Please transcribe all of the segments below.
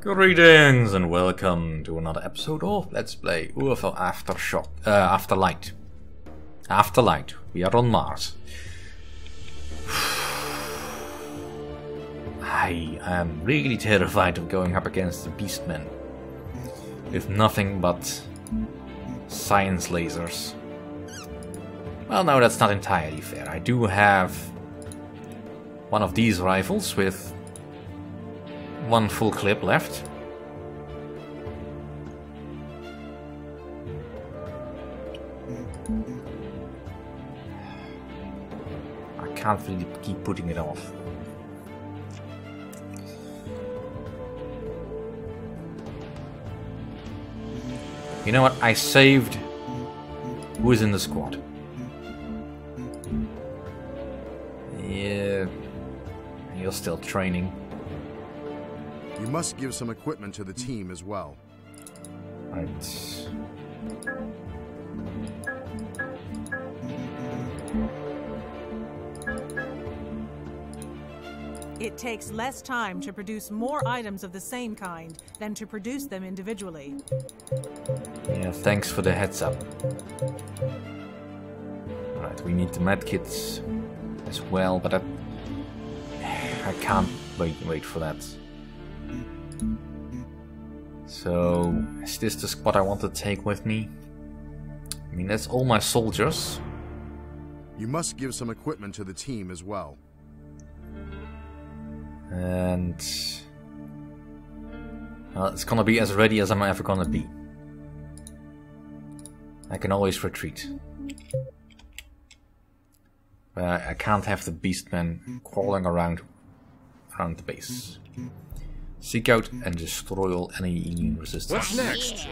Greetings and welcome to another episode of Let's Play UFO Afterlight. We are on Mars. I am really terrified of going up against the Beastmen with nothing but science lasers. Well, no, that's not entirely fair. I do have one of these rifles with one full clip left. I can't really keep putting it off. You know what? I saved who is in the squad. Yeah, you're still training. You must give some equipment to the team as well. Right. It takes less time to produce more items of the same kind than to produce them individually. Yeah, thanks for the heads up. Alright, we need the medkits as well, but I can't wait for that. So, is this the squad I want to take with me? I mean, that's all my soldiers. You must give some equipment to the team as well. And it's gonna be as ready as I'm ever gonna be. I can always retreat. But I can't have the Beastmen crawling around the base. Seek out and destroy all any immune resistance. What's next?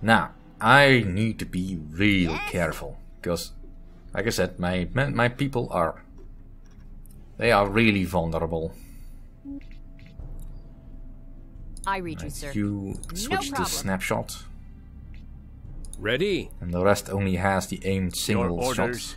Now, I need to be real careful, because, like I said, my people are... they are really vulnerable. I read you, sir. You switch to snapshot. Ready. And the rest only has the aimed single shot.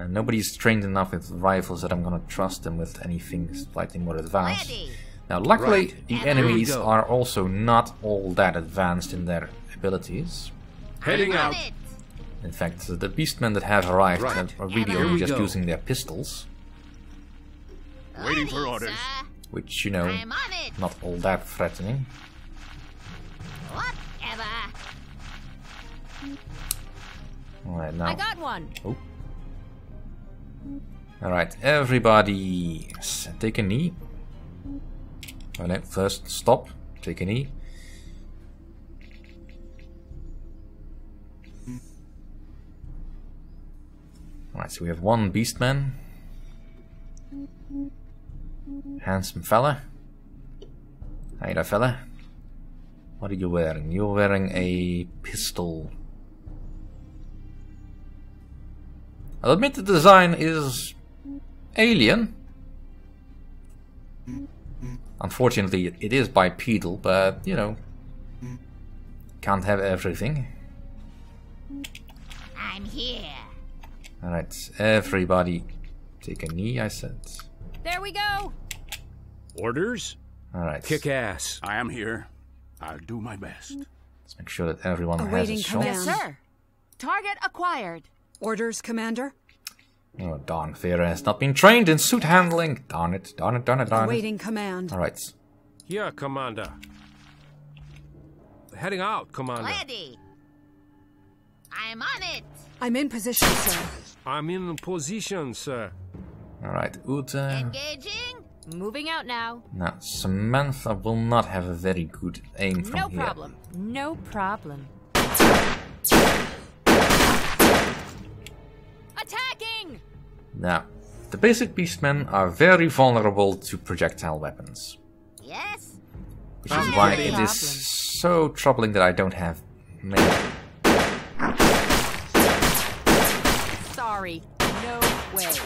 And nobody's trained enough with rifles that I'm gonna trust them with anything slightly more advanced. Ready. Now, luckily, right. The enemies are also not all that advanced in their abilities. Heading out. In fact, the Beastmen that have arrived are really only just using their pistols. Waiting for orders. Which, you know, not all that threatening. Whatever. Alright, now. I got one. Oh. Alright, everybody, take a knee. Alright, first stop, take a knee. Alright, so we have one Beastman. Handsome fella. Hey there, fella. What are you wearing? You're wearing a pistol. I'll admit the design is alien. Unfortunately, it is bipedal, but you know, can't have everything. I'm here. All right, everybody, take a knee. I said. There we go. Orders. All right. Kick ass. I am here. I'll do my best. Let's make sure that everyone has a shot. Yes, sir. Target acquired. Orders, Commander? Oh, darn, Vera has not been trained in suit handling. Darn it, darn it, darn it, darn it. Awaiting command. Alright. Here, Commander. Heading out, Commander. Ready. I'm on it. I'm in position, sir. I'm in position, sir. Alright, Uta. Engaging. Moving out now. Now, Samantha will not have a very good aim from here. No problem. No problem. Attacking! Now, the basic Beastmen are very vulnerable to projectile weapons. Yes. Which is why it is so troubling that I don't have many. Sorry, no way.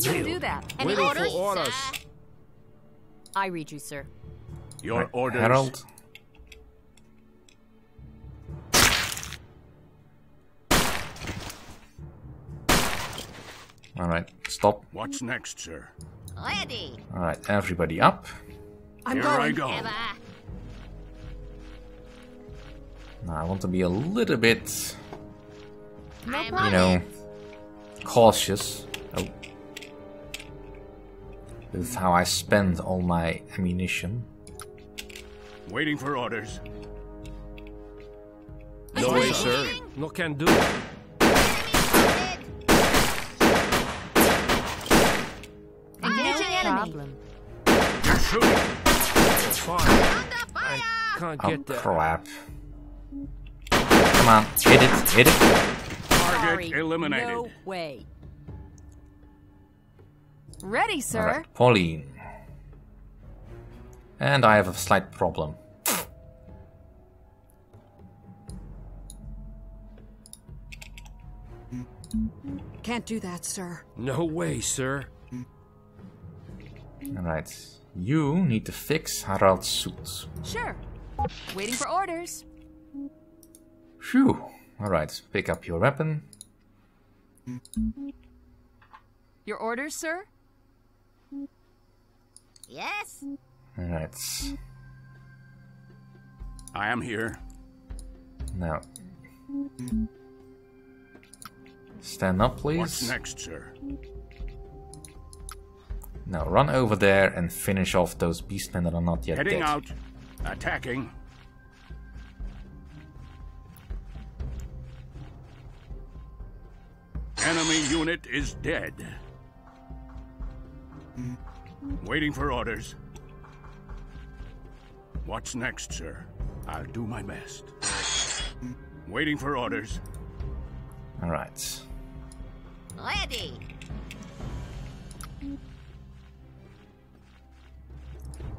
You do that. Any orders? I read you, sir. Your orders. Harold. Alright, stop. What's next, sir? Ready. Alright, everybody up. Here I go. Now, I want to be a little bit, you know, cautious. Oh. With how I spend all my ammunition. Waiting for orders. No way, sir. No can do. Engaging enemy. That's fine. I can't get that. Oh, crap. Come on, hit it, hit it. Target eliminated. No way. Ready, sir. All right, Pauline. And I have a slight problem. Can't do that, sir. No way, sir. Alright. You need to fix Harald's suit. Sure. Waiting for orders. Phew. Alright. Pick up your weapon. Your orders, sir? Yes. Alright. I am here. Now. Stand up, please. What's next, sir? Now run over there and finish off those beastmen that are not yet dead. Heading out. Attacking. Enemy unit is dead. Waiting for orders. What's next, sir? I'll do my best. Waiting for orders. All right. Ready.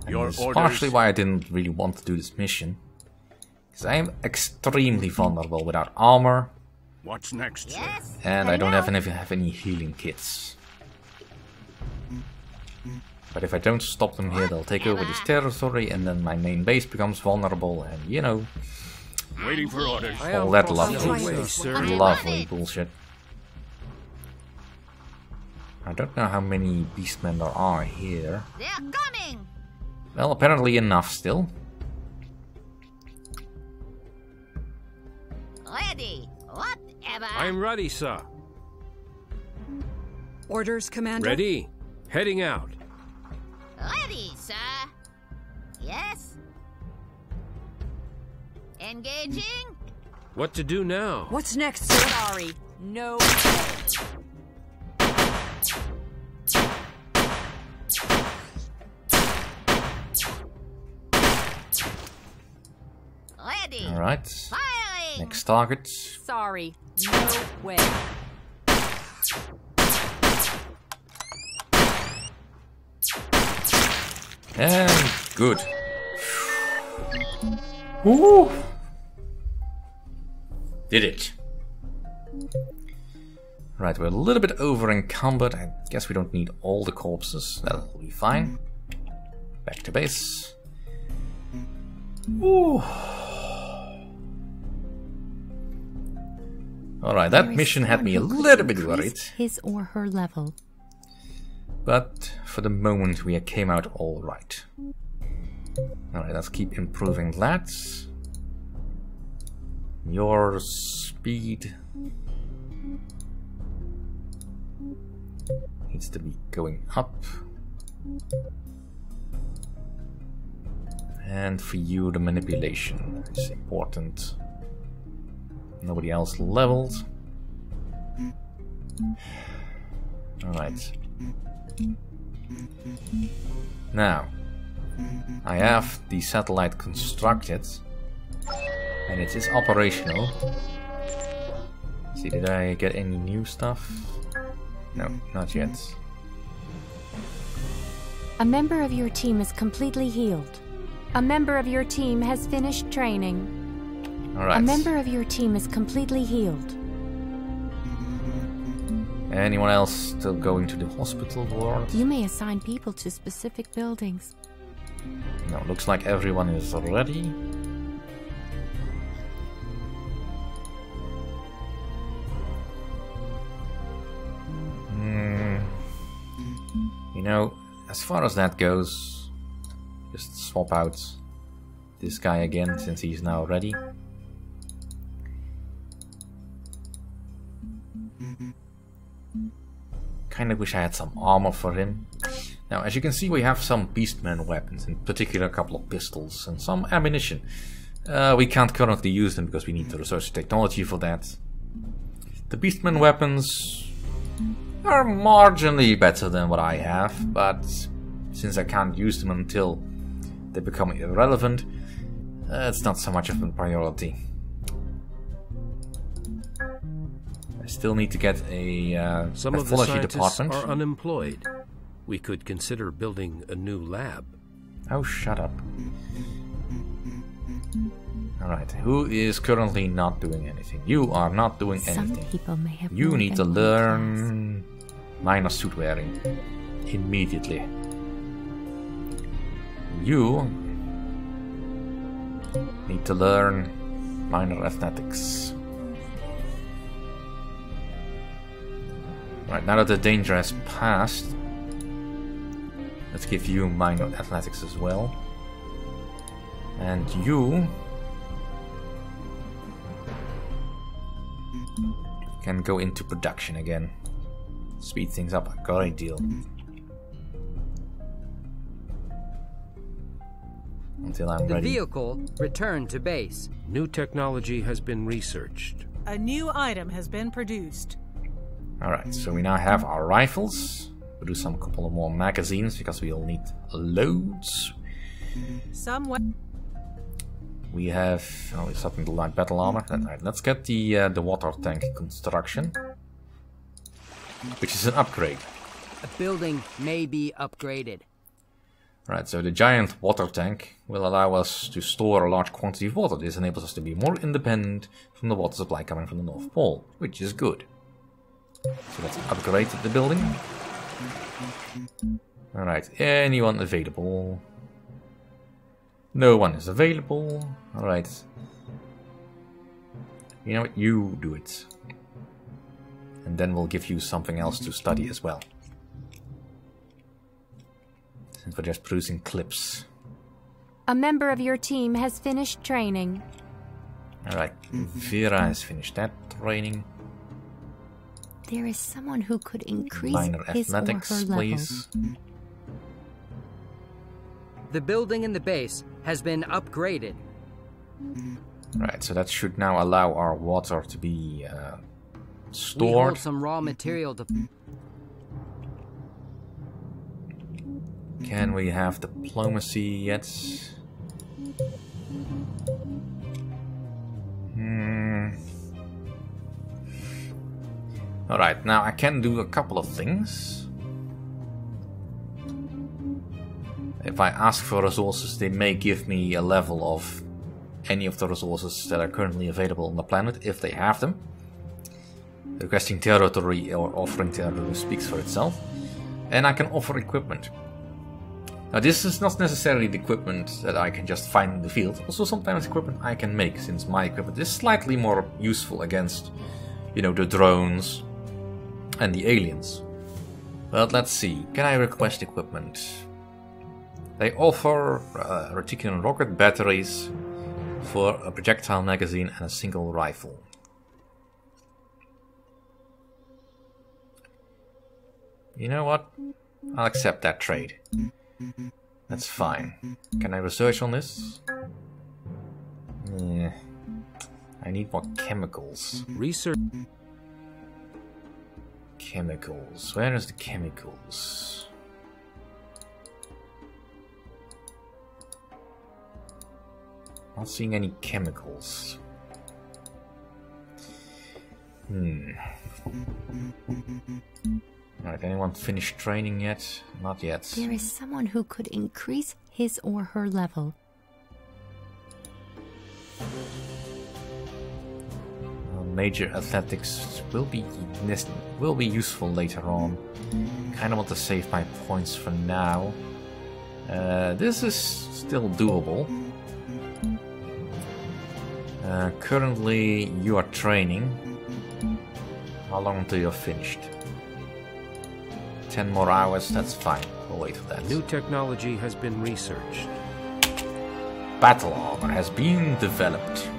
That's partially why I didn't really want to do this mission, because I am extremely vulnerable without armor. What's next, sir? Yes. And I don't even have any healing kits. But if I don't stop them here, they'll take over this territory, and then my main base becomes vulnerable, and you know. Waiting for orders. All that lovely bullshit. I don't know how many beastmen there are here. They're coming. Well, apparently enough still. Ready. Whatever. I'm ready, sir. Orders, Commander. Ready. Heading out. Ready, sir. Yes. Engaging. What to do now? What's next, sir? Sorry. No. Ready. All right. Firing. Next target. Sorry. No way. And good. Woo! Did it. Right, we're a little bit over encumbered. I guess we don't need all the corpses. That'll be fine. Back to base. Ooh. Alright, that mission had me a little bit worried. His or her level. But for the moment we came out all right. Alright, let's keep improving that. Your speed needs to be going up. And for you, the manipulation is important. Nobody else leveled. Alright. Now, I have the satellite constructed. And it is operational. See, did I get any new stuff? No, not yet. A member of your team is completely healed. A member of your team has finished training. All right. A member of your team is completely healed. Anyone else still going to the hospital ward? You may assign people to specific buildings. No, looks like everyone is ready. You know, as far as that goes, just swap out this guy again, since he's now ready. Kinda wish I had some armor for him. Now, as you can see, we have some Beastmen weapons, in particular a couple of pistols and some ammunition. We can't currently use them because we need to research technology for that. The Beastmen weapons are marginally better than what I have, but since I can't use them until they become irrelevant, it's not so much of a priority. I still need to get a some of the scientists department. Are unemployed. We could consider building a new lab. Oh, shut up. Alright, who is currently not doing anything? You are not doing anything. People may have you need to learn minor suit wearing immediately. You need to learn minor athletics. Right, now that the danger has passed, let's give you minor athletics as well. And you can go into production again. Speed things up a great deal. Until I'm ready. The vehicle returned to base. New technology has been researched. A new item has been produced. Alright, so we now have our rifles. We'll do some couple of more magazines because we'll need loads. We have... oh, it's something to light battle armor. Alright, let's get the water tank construction, which is an upgrade. A building may be upgraded. Alright, so the giant water tank will allow us to store a large quantity of water. This enables us to be more independent from the water supply coming from the North Pole, which is good. So let's upgrade the building. Alright, anyone available? No one is available. Alright. You know what? You do it. And then we'll give you something else to study as well. Since we're just producing clips. A member of your team has finished training. Alright, Vera has finished that training. There is someone who could increase minor athletics, his or her please. Level. The building in the base has been upgraded. Right, so that should now allow our water to be stored. We hold some raw material to... Can we have diplomacy yet? Alright, now I can do a couple of things. If I ask for resources, they may give me a level of any of the resources that are currently available on the planet, if they have them. Requesting territory or offering territory speaks for itself. And I can offer equipment. Now this is not necessarily the equipment that I can just find in the field. Also sometimes equipment I can make, since my equipment is slightly more useful against, you know, the drones and the aliens. But let's see, can I request equipment? They offer Reticulan rocket batteries for a projectile magazine and a single rifle. You know what? I'll accept that trade. That's fine. Can I research on this? Yeah. I need more chemicals. Research. Chemicals. Where is the chemicals? Not seeing any chemicals. Alright, anyone finished training yet? Not yet. There is someone who could increase his or her level. Major athletics will be useful later on. Kinda want to save my points for now. This is still doable. Currently, you are training. How long until you're finished? 10 more hours, that's fine. We'll wait for that. New technology has been researched. Battle armor has been developed.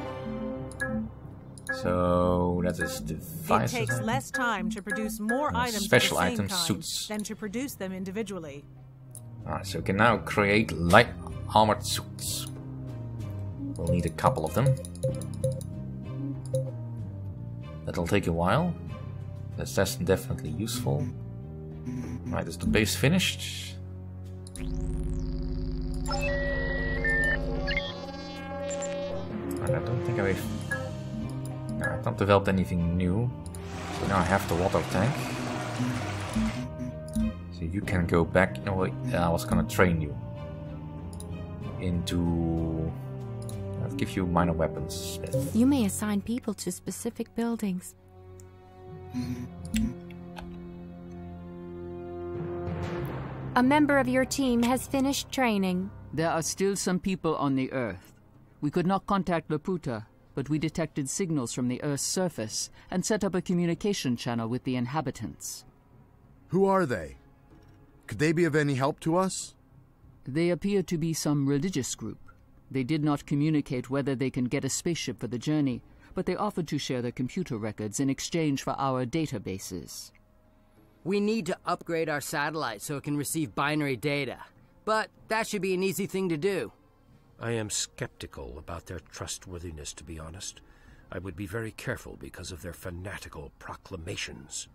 So that is devices. It takes less time to produce more items special of the same item suits than to produce them individually. Alright, so we can now create light armored suits. We'll need a couple of them. That'll take a while. That's definitely useful. Right, is the base finished? And I don't think I've... No, I've not developed anything new. So now I have the water tank. So you can go back... No, wait, I was gonna train you. Into... I'll give you minor weapons. You may assign people to specific buildings. A member of your team has finished training. There are still some people on the Earth. We could not contact Laputa, but we detected signals from the Earth's surface and set up a communication channel with the inhabitants. Who are they? Could they be of any help to us? They appear to be some religious group. They did not communicate whether they can get a spaceship for the journey, but they offered to share their computer records in exchange for our databases. We need to upgrade our satellite so it can receive binary data, but that should be an easy thing to do. I am skeptical about their trustworthiness, to be honest. I would be very careful because of their fanatical proclamations.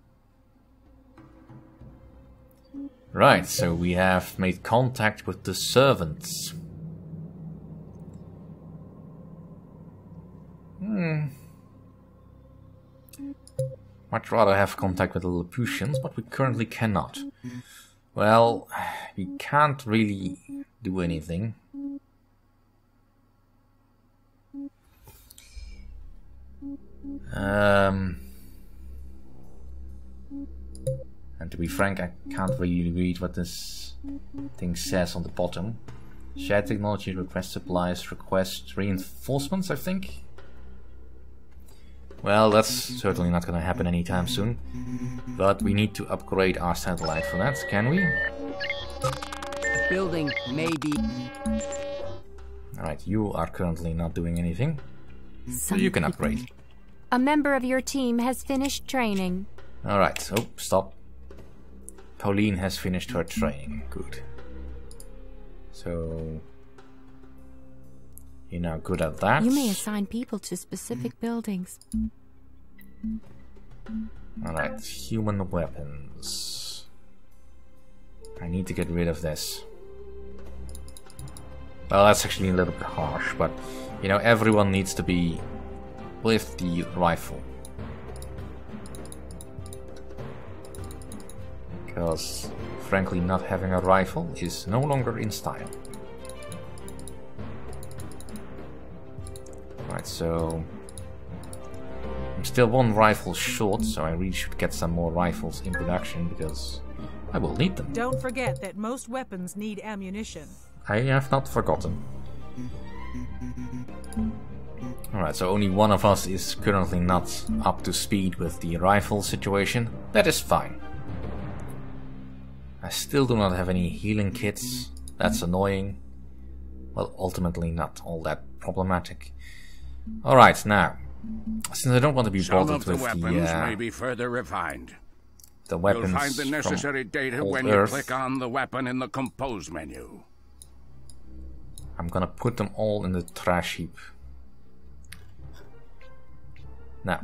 Right, so we have made contact with the servants. Much rather have contact with the Laputians, but we currently cannot. Well, we can't really do anything. And to be frank, I can't really read what this thing says on the bottom. Share technology, request supplies, request reinforcements, I think. Well, that's certainly not gonna happen anytime soon. But we need to upgrade our satellite for that, can we? Building, maybe. Alright, you are currently not doing anything. So you can upgrade. A member of your team has finished training. Alright, so stop. Pauline has finished her training. Good. So... You're now good at that. You may assign people to specific buildings. Alright, human weapons. I need to get rid of this. Well, that's actually a little bit harsh, but you know, everyone needs to be with the rifle. Because, frankly, not having a rifle is no longer in style. Right, so I'm still one rifle short, so I really should get some more rifles in production because I will need them. Don't forget that most weapons need ammunition. I have not forgotten. Alright, so only one of us is currently not up to speed with the rifle situation. That is fine. I still do not have any healing kits. That's annoying. Well, ultimately not all that problematic. Alright, now, since I don't want to be bothered with the weapons you'll find the necessary data when you click on the weapon in the compose menu. I'm gonna put them all in the trash heap. Now,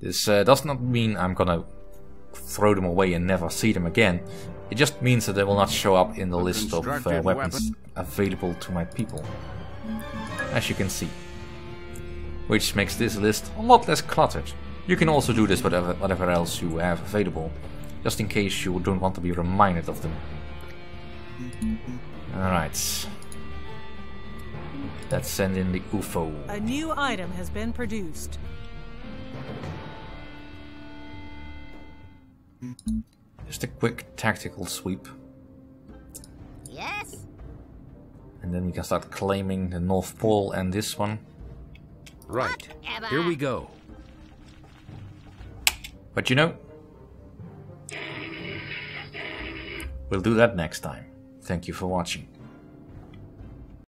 this does not mean I'm gonna throw them away and never see them again. It just means that they will not show up in the list of weapons available to my people, as you can see, which makes this list a lot less cluttered. You can also do this with whatever else you have available, just in case you don't want to be reminded of them. Alright, let's send in the UFO. A new item has been produced. Just a quick tactical sweep. Yes. And then we can start claiming the North Pole and this one. Right, here we go. But you know, We'll do that next time. Thank you for watching.